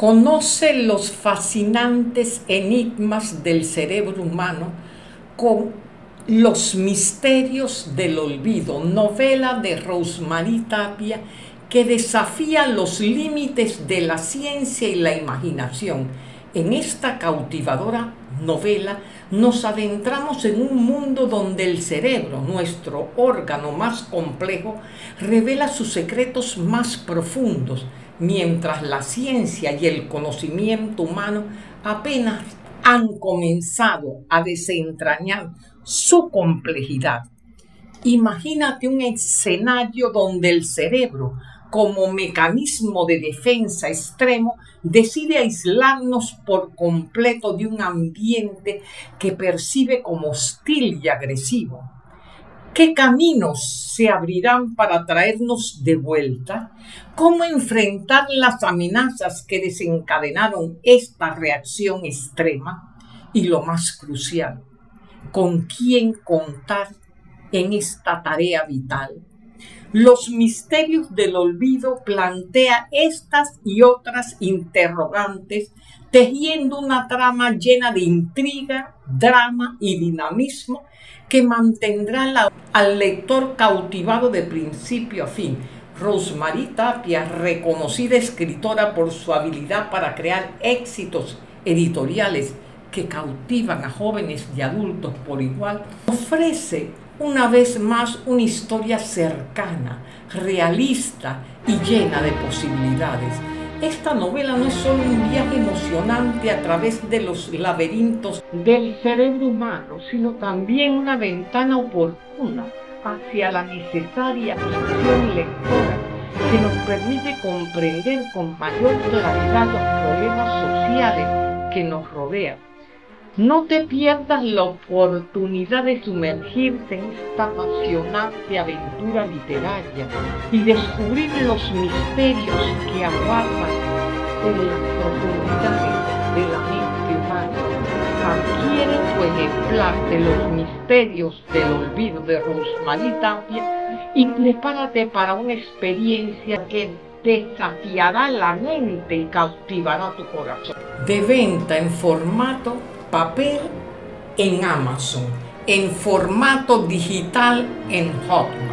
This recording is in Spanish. conoce los fascinantes enigmas del cerebro humano con Los misterios del olvido, novela de Rose Marie Tapia, que desafía los límites de la ciencia y la imaginación. En esta cautivadora novela nos adentramos en un mundo donde el cerebro, nuestro órgano más complejo, revela sus secretos más profundos, mientras la ciencia y el conocimiento humano apenas han comenzado a desentrañar su complejidad. Imagínate un escenario donde el cerebro, como mecanismo de defensa extremo, decide aislarnos por completo de un ambiente que percibe como hostil y agresivo. ¿Qué caminos se abrirán para traernos de vuelta? ¿Cómo enfrentar las amenazas que desencadenaron esta reacción extrema? Y lo más crucial, ¿con quién contar en esta tarea vital? Los misterios del olvido plantea estas y otras interrogantes, tejiendo una trama llena de intriga, drama y dinamismo que mantendrá al lector cautivado de principio a fin. Rose Marie Tapia, reconocida escritora por su habilidad para crear éxitos editoriales que cautivan a jóvenes y adultos por igual, ofrece una vez más una historia cercana, realista y llena de posibilidades. Esta novela no es solo un viaje emocionante a través de los laberintos del cerebro humano, sino también una ventana oportuna hacia la necesaria acción lectora que nos permite comprender con mayor claridad los problemas sociales que nos rodean. No te pierdas la oportunidad de sumergirte en esta apasionante aventura literaria y descubrir los misterios que aguardan en las profundidades de la mente humana. Adquiere tu ejemplar de Los misterios del olvido de Rose Marie Tapia y prepárate para una experiencia que desafiará la mente y cautivará tu corazón. De venta en formato papel en Amazon, en formato digital en Hotmart.